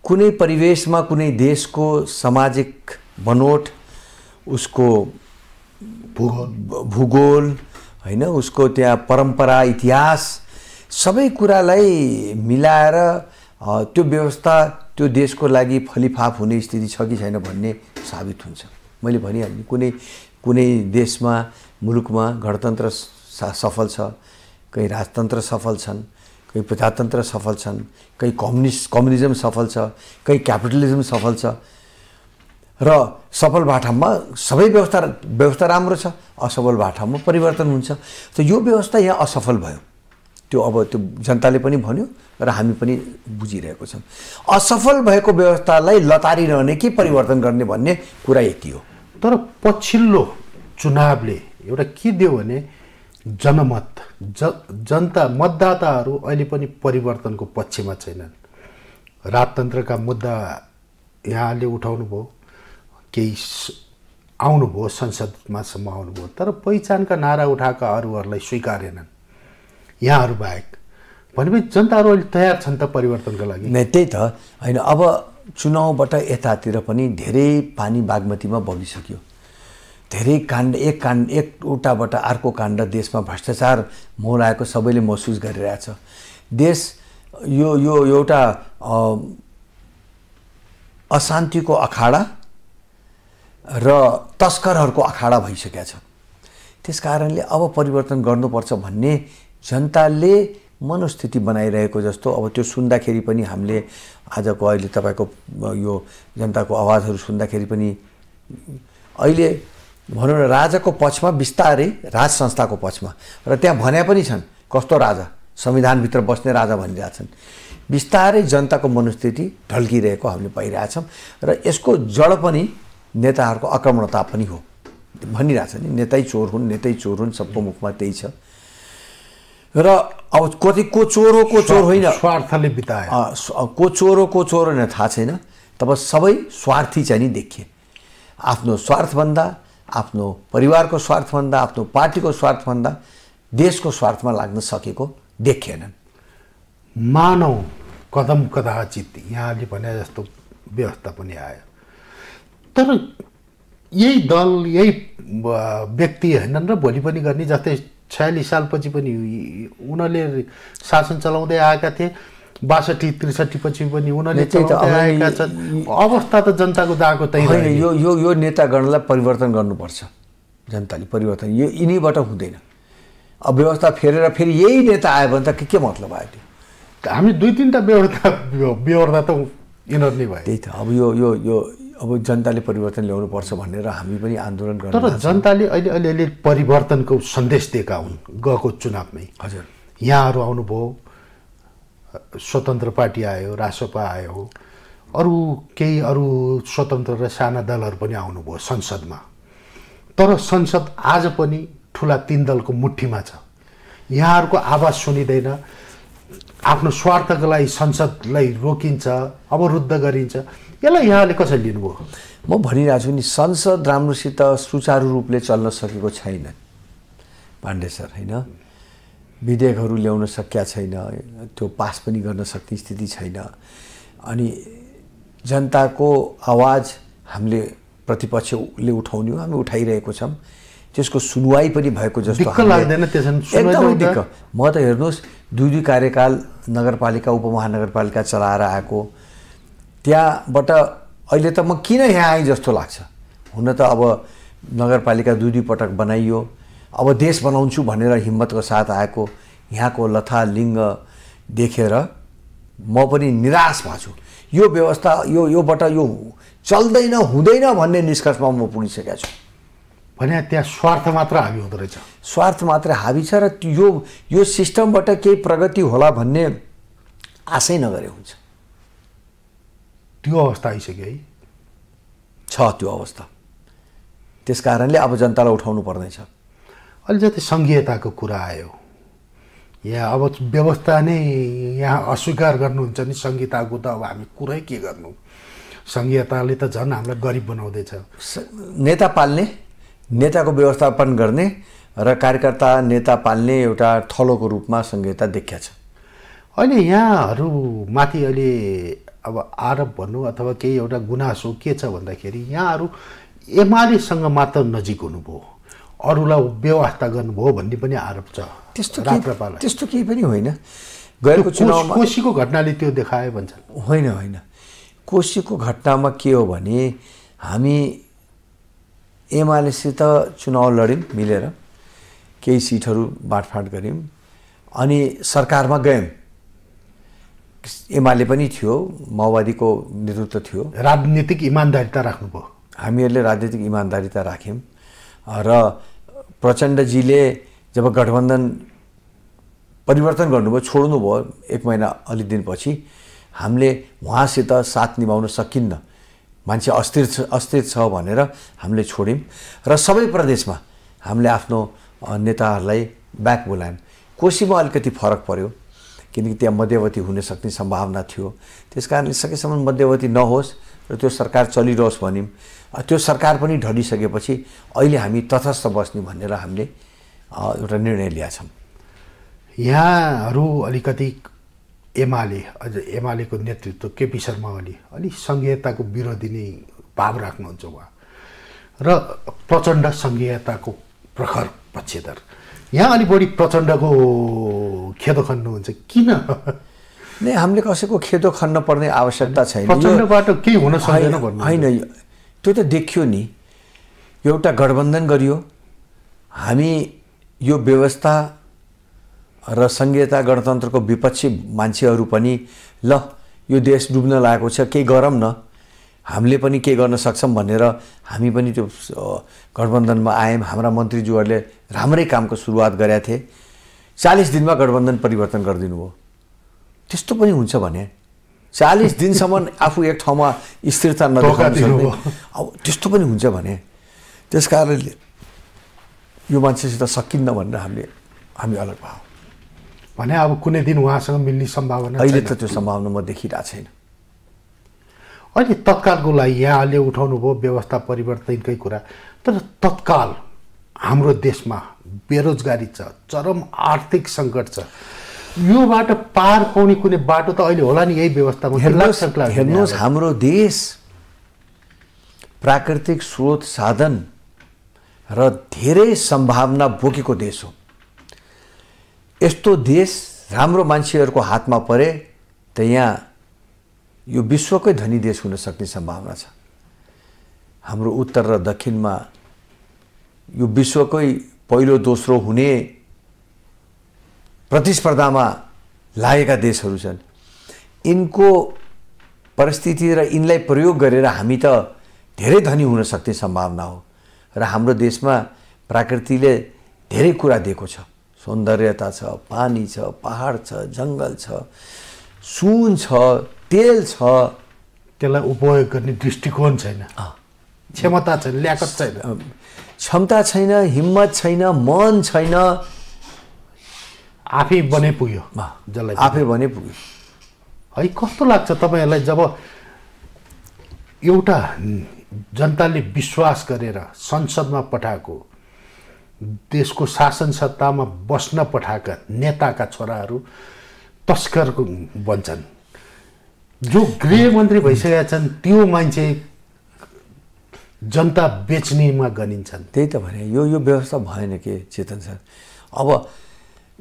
कुनै परिवेशमा कुनै देशको सामाजिक बनोट, उसको भूगोल भूगोल हैन, उसको त्यहाँ परम्परा, इतिहास सबै कुरालाई मिलाएर त्यो व्यवस्था त्यो देशको लागि फलिफाप हुने स्थिति छ कि छैन भन्ने साबित हुन्छ। मैले भनिहालेँ कुनै कुनै देशमा मुलुकमा गणतन्त्र सफल छ, कहीँ राजतन्त्र सफल छन्, कहीँ प्रजातन्त्र सफल छन्, कहीँ कम्युनिस्ट कम्युनिजम सफल छ, कहीँ क्यापिटलिज्म सफल छ, र सफल बाटामा सबै व्यवस्था व्यवस्था राम्रो छ, असफल बाटामा परिवर्तन हुन्छ। त यो व्यवस्था यहाँ असफल भयो, त्यो अब त्यो जनताले पनि भन्यो र हामी पनि बुझिरहेको छौँ। असफल भएको व्यवस्थालाई लतारिरहने कि परिवर्तन गर्ने भन्ने कुरा यति हो। तर पछिल्लो चुनावले एउटा के दियो भने जनमत, ज जनता मतदाताहरू अहिले पनि परिवर्तनको पक्षमा छैनन्। राजतन्त्रका मुद्दा यहाँले उठाउनुभयो, केही आउनुभयो संसदमासम्म आउनुभयो, तर पहिचानका नारा उठाएका अरूहरूलाई स्वीकारेनन् यहाँहरू बाहेक। भनेपछि जनताहरू अहिले तयार छन् त परिवर्तनका लागि? नै त्यही त होइन, अब चुनावबाट यतातिर पनि धेरै पानी बागमतीमा बगिसक्यो, धेरै काण्ड, एक काण्ड एकवटाबाट अर्को काण्ड, देशमा भ्रष्टाचार मौलाएको सबैले महसुस गरिरहेछ। देश यो यो एउटा अशान्तिको अखाडा र तस्करहरूको अखाडा भइसकेको छ, त्यस कारणले अब परिवर्तन गर्नुपर्छ भन्ने जनताले मनोस्थिति बनाइरहेको जस्तो अब त्यो सुन्दाखेरि पनि हामीले आजको अहिले तपाईँको यो जनताको आवाजहरू सुन्दाखेरि पनि अहिले भनौँ न राजाको पक्षमा बिस्तारै राज संस्थाको पक्षमा, र त्यहाँ भने पनि छन् कस्तो राजा, संविधानभित्र बस्ने राजा भनिरहेछन्, बिस्तारै जनताको मनोस्थिति ढल्किरहेको हामीले पाइरहेछौँ। र यसको जड पनि नेताहरूको अकर्मण्यता पनि हो, भनिरहेछ नि नेतै चोर हुन्, नेतै चोर हुन्, सबको मुखमा त्यही छ। र अब कति को चोर हो को चोर होइन, स्वार्थले बिताए को चोर हो को चोर होइन थाहा छैन, तब सबै स्वार्थी चाहिँ नि देखिए, आफ्नो स्वार्थभन्दा, आफ्नो परिवारको स्वार्थभन्दा, आफ्नो पार्टीको स्वार्थभन्दा देशको स्वार्थमा लाग्न सकेको देखिएनन्। मानव कदम कदाचित यहाँले भने जस्तो व्यवस्था पनि आयो, तर यही दल यही व्यक्ति होइनन् र भोलि पनि गर्ने, जस्तै छयालिस सालपछि पनि उनीहरूले शासन चलाउँदै आएका थिए, बासठी त्रिसठी पछि पनि उनीहरूले चलाउँदै आएका छन्, अवस्था त जनताको दाको तै होइन। यो यो यो नेतागणलाई परिवर्तन गर्नुपर्छ, जनताले परिवर्तन यो यिनीबाट हुँदैन। अब व्यवस्था फेरेर फेरि यही नेता आयो भने त के के मतलब आयो? त्यो हामीले दुई तिनवटा व्यवस्था व्यवस्था त यिनीहरू नै भयो। त्यही त अब यो यो यो अब जनताले परिवर्तन ल्याउनु पर्छ भनेर हामी पनि आन्दोलन गर्छौँ। तर जनताले अहिले अलिअलि परिवर्तनको सन्देश दिएका हुन् गएको चुनावमै। हजुर, यहाँहरू आउनुभयो, स्वतन्त्र पार्टी आयो, रासपा आयो, अरू केही अरू स्वतन्त्र र साना दलहरू पनि आउनुभयो संसदमा, तर संसद आज पनि ठुला तीन दलको मुठीमा छ। यहाँहरूको आवाज सुनिँदैन, आफ्नो स्वार्थको लागि संसदलाई रोकिन्छ, अवरुद्ध गरिन्छ, यसलाई यहाँले कसरी लिनुभयो? म भनिरहेको छु नि संसद राम्रोसित सुचारू रूपले चल्न सकेको छैन पाण्डे सर, होइन विधेयकहरू ल्याउन सकिया छैन, त्यो पास पनि गर्न सक्ने स्थिति छैन, अनि जनताको आवाज हामीले प्रतिपक्षले उठाउने हो, हामी उठाइरहेको छौँ, त्यसको सुनवाई पनि भएको जस्तो लाग्दैन। एकदमै दिक्क, म त हेर्नुहोस् दुई दुई कार्यकाल नगरपालिका उपमहानगरपालिका चलाएर आएको, त्यहाँबाट अहिले त म किन यहाँ आएँ जस्तो लाग्छ। हुन त अब नगरपालिका दुई दुई पटक बनाइयो, अब देश बनाउँछु भनेर हिम्मतको साथ आएको, यहाँको लथालिङ्ग देखेर म पनि निराश भएको छु। यो व्यवस्था यो योबाट यो चल्दैन, हुँदैन भन्ने निष्कर्षमा म पुगिसकेको छु। भने त्यहाँ स्वार्थ मात्र हावी हुँदो रहेछ, स्वार्थ मात्र हावी छ र यो यो सिस्टमबाट केही प्रगति होला भन्ने आशै नगरे हुन्छ। त्यो अवस्था आइसक्यो है, छ त्यो अवस्था। त्यसकारणले अब जनतालाई उठाउनु पर्दैछ। अलि जति संघीयताको कुरा आयो, या अब व्यवस्था नै यहाँ अस्वीकार गर्नुहुन्छ नि संघीयताको, त अब हामी कुरै के गर्नु। संघीयताले त झन् हामीलाई गरिब बनाउँदैछ। नेता पाल्ने, नेताको व्यवस्थापन गर्ने र कार्यकर्ता नेता पाल्ने एउटा थलोको रूपमा संघीयता देखिया छ। अहिले यहाँहरू माथि अहिले अब आरोप भन्नु अथवा केही एउटा गुनासो के छ भन्दाखेरि यहाँहरू एमालेसँग मात्र नजिक हुनुभयो, अरूलाई व्यवस्था गर्नुभयो भन्ने पनि आरोप छ। त्यस्तो राप्रपालाई त्यस्तो केही पनि होइन। गएको चुनावमा कोशीको घटनाले त्यो देखायो भन्छ। होइन होइन, कोशीको घटनामा के हो भने हामी एमालेसित चुनाव लड्यौं, मिलेर केही सिटहरू बाँडफाँड गऱ्यौं अनि सरकारमा गयौं। एमाले पनि थियो, माओवादीको नेतृत्व थियो, राजनीतिक इमान्दारिता राख्नुभयो। हामीहरूले राजनीतिक इमान्दारिता राख्यौं र प्रचण्डजीले जब गठबन्धन परिवर्तन गर्नुभयो, छोड्नुभयो एक महिना अलि दिनपछि, हामीले उहाँसित साथ निभाउन सकिन्न, मान्छे अस्थिर छ अस्थिर छ भनेर हामीले छोड्यौं र सबै प्रदेशमा हामीले आफ्नो नेताहरूलाई ब्याक बोलायौं। कोशीमा अलिकति फरक पर्यो किनकि त्यहाँ मध्यवर्ती हुन सक्ने सम्भावना थियो, त्यसकारणले सकेसम्म मध्यवर्ती नहोस् र त्यो सरकार चलिरहोस् भन्यौं। त्यो सरकार पनि ढडिसकेपछि अहिले हामी तटस्थ बस्ने भनेर हामीले एउटा निर्णय लिएका छौं। यहाँहरू अलिकति एमाले अझ एमालेको नेतृत्व केपी शर्मा ओली अलि संघीयताको विरोधी नै भाव राख्नुहुन्छ उहाँ, र प्रचण्ड संघीयताको प्रखर पक्षधर। यहाँ अलि बढी प्रचण्डको खेदो खन्नुहुन्छ किन? नै हामीले कसैको खेदो खन्न पर्ने आवश्यकता छैन। प्रचण्डबाट केही हुन सक्दैन भन्नु होइन, त्यो त देखियो नि। एउटा गठबन्धन गरियो, हामी यो व्यवस्था र संघीयता गणतन्त्रको विपक्षी मान्छेहरू पनि ल यो देश डुब्न लागेको छ, केही गरौँ न, हामीले पनि के गर्न सक्छौँ भनेर हामी पनि त्यो गठबन्धनमा आयौँ। हाम्रा मन्त्रीज्यूहरूले राम्रै कामको सुरुवात गरेका थिए, चालिस दिनमा गठबन्धन परिवर्तन गरिदिनु भयो। त्यस्तो पनि हुन्छ भने चालिस दिनसम्म आफू एक ठाउँमा स्थिरता नदेखाउन सक्ने, अब त्यस्तो पनि हुन्छ भने त्यसकारणले यो मान्छेसित सकिन्न भनेर हामीले हामी अलग भयो भने अब कुनै दिन उहाँसँग मिल्ने सम्भावना अहिले त त्यो सम्भावना म देखिरहेको छैन। अहिले तत्कालको लागि यहाँले उठाउनु भयो व्यवस्था परिवर्तनकै कुरा, तर तत्काल हाम्रो देशमा बेरोजगारी छ, चरम आर्थिक सङ्कट छ, योबाट पार पाउने कुनै बाटो त अहिले होला नि यही व्यवस्थामा? हेर्नुहोस्, हाम्रो देश प्राकृतिक स्रोत साधन र धेरै सम्भावना बोकेको देश हो। यस्तो देश राम्रो मान्छेहरूको हातमा परे त यहाँ यो विश्वकै धनी देश हुन सक्ने सम्भावना छ। हाम्रो उत्तर र दक्षिणमा यो विश्वकै पहिलो दोस्रो हुने प्रतिस्पर्धामा लागेका देशहरू छन्। यिनको परिस्थिति र यिनलाई प्रयोग गरेर हामी त धेरै धनी हुन सक्ने सम्भावना हो र हाम्रो देशमा प्रकृतिले धेरै कुरा दिएको छ। सौन्दर्यता छ, पानी छ, पहाड छ, जङ्गल छ, सुन छ, तेल छ, त्यसलाई उपयोग गर्ने दृष्टिकोण छैन, क्षमता छैन, ल्याकत छैन, क्षमता छैन, हिम्मत छैन, मन छैन। आफै बने पुग्यो, जसलाई आफै बने पुग्यो है। कस्तो लाग्छ तपाईँहरूलाई जब एउटा जनताले विश्वास गरेर संसदमा पठाएको, देशको शासन सत्तामा बस्न पठाएका नेताका छोराहरू तस्कर बन्छन्? जो गृहमन्त्री भइसकेका छन् त्यो मान्छे जनता बेच्नेमा गनिन्छन्। त्यही त भने यो यो व्यवस्था भएन के चेतन सर। अब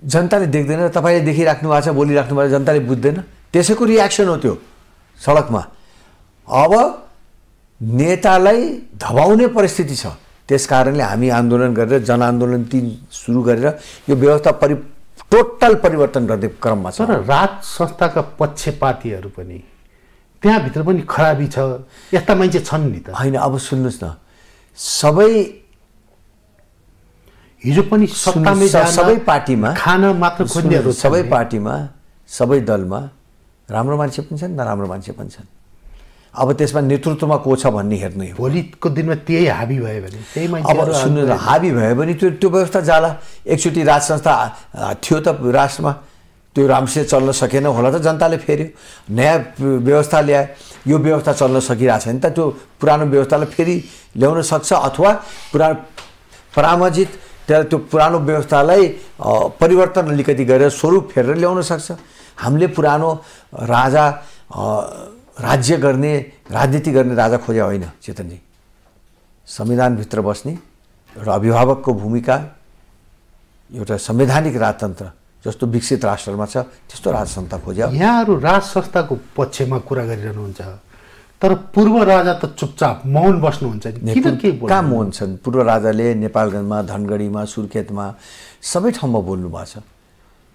जनताले देख्दैन, तपाईँले देखिराख्नु भएको छ, बोलिराख्नु भएको छ, जनताले बुझ्दैन, त्यसैको रियाक्सन हो त्यो सडकमा। अब नेतालाई धपाउने परिस्थिति छ, त्यसकारणले हामी आन्दोलन गरेर जनआन्दोलन तीन सुरु गरेर यो व्यवस्था परि टोटल परिवर्तन गर्ने क्रममा छ। तर राज संस्थाका पक्षपातीहरू पनि त्यहाँभित्र पनि खराबी छ, यस्ता मान्छे छन् नि त? होइन, अब सुन्नुहोस् न, सबै हिजो पनि सत्तामै जान सबै पार्टीमा खाना मात्र खोज्नेहरु सबै पार्टीमा सबै दलमा राम्रो मान्छे पनि छन् नराम्रो मान्छे पनि छन्। अब त्यसमा नेतृत्वमा को छ भन्ने हेर्नु हो। भोलिको दिनमा त्यही हाबी भयो भने त्यही मान्छेहरु सुन्नु हाबी भयो भने त्यो त्यो व्यवस्था जाला। एकचोटी राज संस्था थियो त राष्ट्रमा त्यो राम्रोसित चल्न सकेन होला त जनताले फेर्यो नयाँ व्यवस्था ल्याए। यो व्यवस्था चल्न सकिरहेछ नि त त्यो पुरानो व्यवस्थालाई फेरि ल्याउन सक्छ अथवा पुरानो पराजित त्यो पुरानो व्यवस्थालाई परिवर्तन अलिकति गरेर स्वरूप फेरेर ल्याउन सक्छ। हामीले पुरानो राजा राज्य गर्ने राजनीति गर्ने राजा खोजे होइन चेतनजी। संविधानभित्र बस्ने एउटा अभिभावकको भूमिका एउटा संवैधानिक राजतन्त्र जस्तो विकसित राष्ट्रमा छ त्यस्तो राजसंस्था खोज्या। यहाँहरु राज संस्थाको पक्षमा कुरा गरिरहनुहुन्छ तर पूर्व राजा त चुपचाप मौन बस्नुहुन्छ नि किन के बोल्नु काम मौन छन्। पूर्व राजाले नेपालगञ्जमा धनगढीमा सुर्खेतमा सबै ठाउँमा बोल्नु भएको छ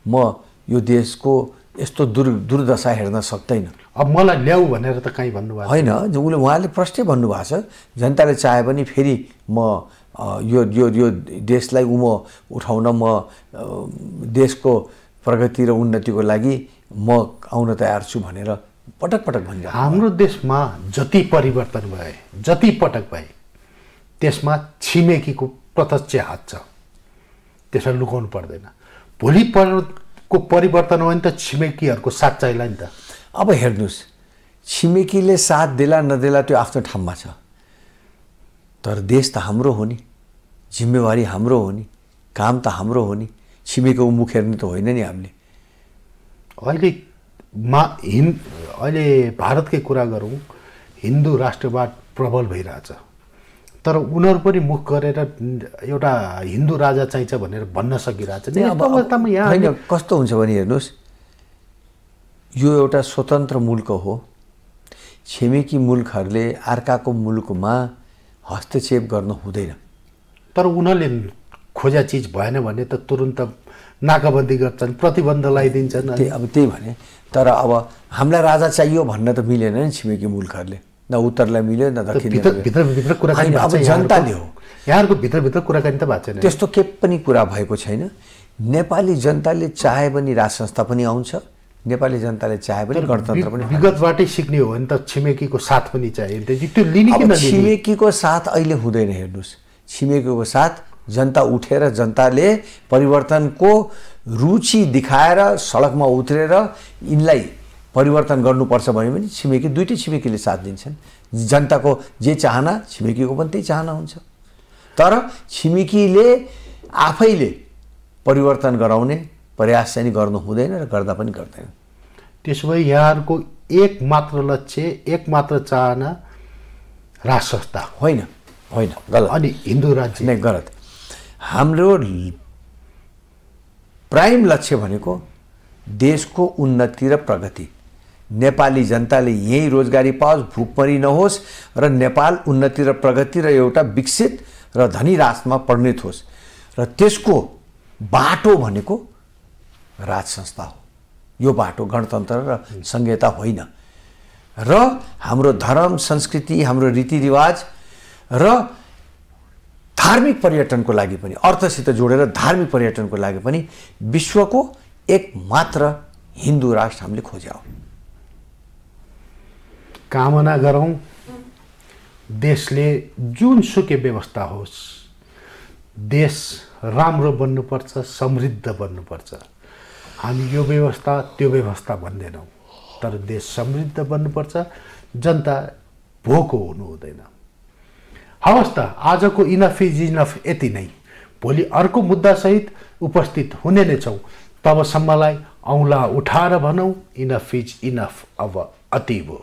म यो देशको यस्तो दुर दुर्दशा हेर्न सक्दैन अब मलाई ल्याऊ भनेर त कहीं भन्नु भएको हैन। उले उहाँले प्रष्टै भन्नु भएको छ जनताले चाहे पनि फेरि म यो यो यो देशलाई उम उठाउन म देशको प्रगति र उन्नतिको लागि म आउन तयार छु भनेर पटक पटक भन्छ। हाम्रो देशमा जति परिवर्तन भए जति पटक भए त्यसमा छिमेकीको प्रत्यक्ष हात छ त्यसलाई लुकाउनु पर्दैन। भोलि को परिवर्तन हो नि त छिमेकीहरुको साथ चाहिला नि त। अब हेर्नुस् छिमेकीले साथ देला नदेला त्यो आफ्नो ठाउँमा छ तर देश त हाम्रो हो नि जिम्मेवारी हाम्रो हो नि काम त हाम्रो हो नि छिमेकीको मुख हेर्नु त होइन नि हामीले। अहिले मा हिन् अहिले भारतकै कुरा गरौं हिन्दू राष्ट्रवाद प्रबल भइरहेछ तर उनीहरु पनि मुख गरेर एउटा हिन्दू राजा चाहिन्छ भनेर भन्न सकिरहेछ नि। अब अवस्थामा यहाँ हैन कस्तो हुन्छ भने हेर्नुस् यो एउटा स्वतन्त्र मुल्क हो छिमेकी मुल्कहरुले अर्काको मुल्कमा हस्तक्षेप गर्न हुँदैन तर उनीहरुले खोजा चीज भएन भने त तुरुन्त नाकाबन्दी गर्छन् प्रतिबन्ध लगाइदिन्छन्। अब त्यही भने तर अब हामीलाई राजा चाहियो भन्न त मिलेन नि छिमेकी मुल्कहरुले न उत्तरलाई मिल्यो न दक्षिणलाई भित्र भित्र कुरा गर्नु अब जनताले हो यहाँहरुको भित्र भित्र कुराकानी त भएको छैन त्यस्तो के पनि कुरा भएको छैन। नेपाली जनताले चाहे पनि राज संस्था पनि आउँछ नेपाली जनताले चाहे पनि गणतन्त्र पनि विगतबाटै सिक्ने हो नि त छिमेकीको साथ पनि चाहियो त्यो लिने किन लिने। छिमेकीको साथ अहिले हुँदैन हेर्नुस् छिमेकीको साथ जनता उठेर जनताले परिवर्तनको रुचि देखाएर सडकमा उत्रेर इनलाई परिवर्तन गर्नुपर्छ भने पनि छिमेकी दुईटै छिमेकीले साथ दिन्छन्। जनताको जे चाहना छिमेकीको पनि त्यही चाहना हुन्छ तर छिमेकीले आफैले परिवर्तन गराउने प्रयास चाहिँ गर्नु हुँदैन र गर्दा पनि गर्दैन। त्यसो भए यहाँहरुको एकमात्र लक्ष्य एकमात्र चाहना राज संस्था होइन होइन गलत अनि हिन्दू राज्य नै गलत। हाम्रो प्राइम लक्ष्य भनेको देशको उन्नति र प्रगति नेपाली जनताले यही रोजगारी पाओस् भुखमरी नहोस् र नेपाल उन्नति र प्रगति र एउटा विकसित र धनी राष्ट्रमा परिणत होस् र त्यसको बाटो भनेको राज संस्था हो। यो बाटो गणतन्त्र र संहिता होइन र हाम्रो धर्म संस्कृति हाम्रो रीतिरिवाज र धार्मिक पर्यटनको लागि पनि अर्थसित जोडेर धार्मिक पर्यटनको लागि पनि विश्वको एकमात्र हिन्दू राष्ट्र हामीले खोज्या हो। कामना गरौं देशले जुनसुकै व्यवस्था होस् देश राम्रो बन्नुपर्छ समृद्ध बन्नुपर्छ। हामी यो व्यवस्था त्यो व्यवस्था भन्दैनौं तर देश समृद्ध बन्नुपर्छ जनता भोको हुनु हुँदैन। हवस् त आजको इनफ इज इनफ यति नै भोलि अर्को मुद्दासहित उपस्थित हुने नै छौं। तबसम्मलाई औँला उठाएर भनौँ इनफ इज इनफ अब अति हो।